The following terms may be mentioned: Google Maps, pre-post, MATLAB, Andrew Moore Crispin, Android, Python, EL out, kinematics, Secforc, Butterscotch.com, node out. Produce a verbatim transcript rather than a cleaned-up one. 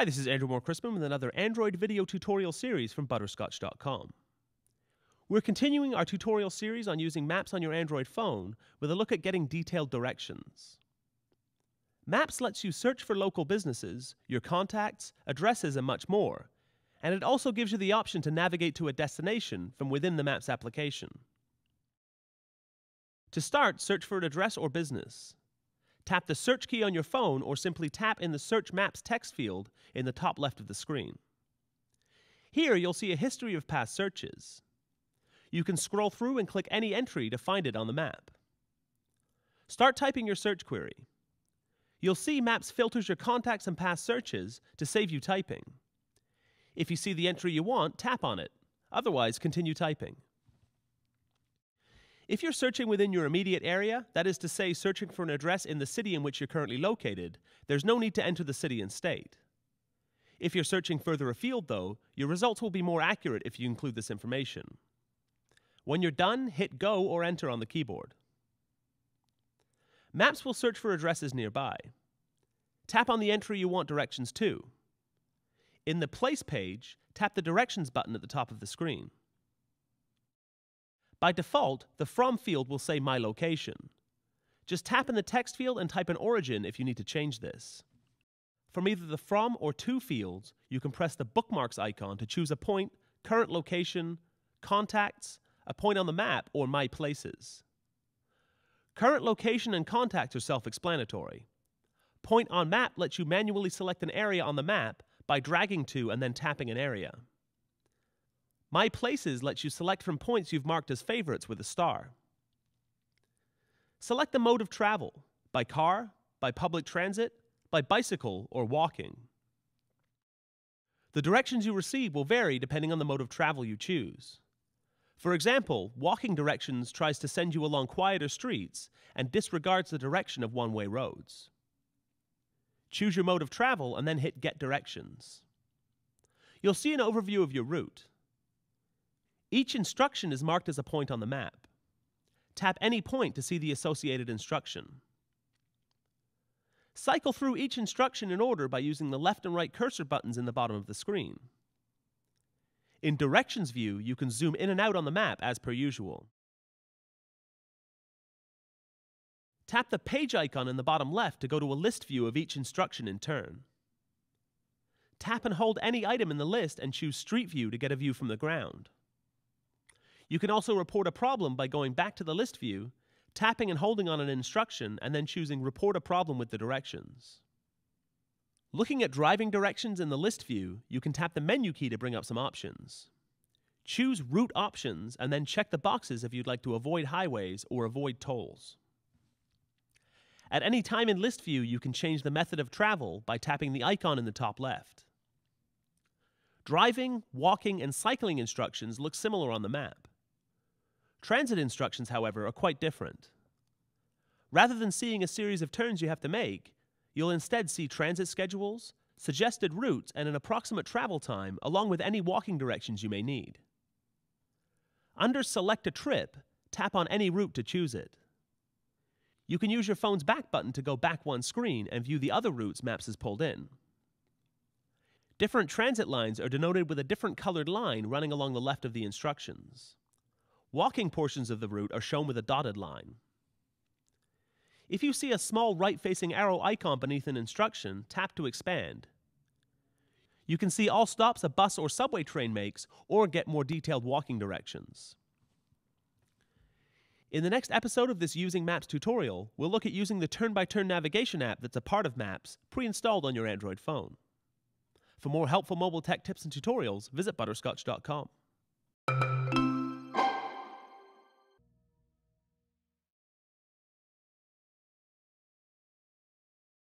Hi, this is Andrew Moore Crispin with another Android video tutorial series from Butterscotch dot com. We're continuing our tutorial series on using Maps on your Android phone with a look at getting detailed directions. Maps lets you search for local businesses, your contacts, addresses, and much more, and it also gives you the option to navigate to a destination from within the Maps application. To start, search for an address or business. Tap the search key on your phone or simply tap in the Search Maps text field in the top left of the screen. Here you'll see a history of past searches. You can scroll through and click any entry to find it on the map. Start typing your search query. You'll see Maps filters your contacts and past searches to save you typing. If you see the entry you want, tap on it. Otherwise, continue typing. If you're searching within your immediate area, that is to say searching for an address in the city in which you're currently located, there's no need to enter the city and state. If you're searching further afield, though, your results will be more accurate if you include this information. When you're done, hit Go or Enter on the keyboard. Maps will search for addresses nearby. Tap on the entry you want directions to. In the Place page, tap the Directions button at the top of the screen. By default, the From field will say My Location. Just tap in the text field and type an origin if you need to change this. From either the From or To fields, you can press the Bookmarks icon to choose a point, current location, contacts, a point on the map, or My Places. Current location and contacts are self-explanatory. Point on Map lets you manually select an area on the map by dragging to and then tapping an area. My Places lets you select from points you've marked as favorites with a star. Select the mode of travel, by car, by public transit, by bicycle, or walking. The directions you receive will vary depending on the mode of travel you choose. For example, walking directions tries to send you along quieter streets and disregards the direction of one-way roads. Choose your mode of travel and then hit Get Directions. You'll see an overview of your route. Each instruction is marked as a point on the map. Tap any point to see the associated instruction. Cycle through each instruction in order by using the left and right cursor buttons in the bottom of the screen. In Directions view, you can zoom in and out on the map as per usual. Tap the Page icon in the bottom left to go to a list view of each instruction in turn. Tap and hold any item in the list and choose Street View to get a view from the ground. You can also report a problem by going back to the list view, tapping and holding on an instruction, and then choosing Report a Problem with the directions. Looking at driving directions in the list view, you can tap the menu key to bring up some options. Choose Route Options and then check the boxes if you'd like to avoid highways or avoid tolls. At any time in list view, you can change the method of travel by tapping the icon in the top left. Driving, walking, and cycling instructions look similar on the map. Transit instructions, however, are quite different. Rather than seeing a series of turns you have to make, you'll instead see transit schedules, suggested routes, and an approximate travel time, along with any walking directions you may need. Under Select a Trip, tap on any route to choose it. You can use your phone's back button to go back one screen and view the other routes Maps has pulled in. Different transit lines are denoted with a different colored line running along the left of the instructions. Walking portions of the route are shown with a dotted line. If you see a small right-facing arrow icon beneath an instruction, tap to expand. You can see all stops a bus or subway train makes, or get more detailed walking directions. In the next episode of this Using Maps tutorial, we'll look at using the turn-by-turn navigation app that's a part of Maps, pre-installed on your Android phone. For more helpful mobile tech tips and tutorials, visit Butterscotch dot com.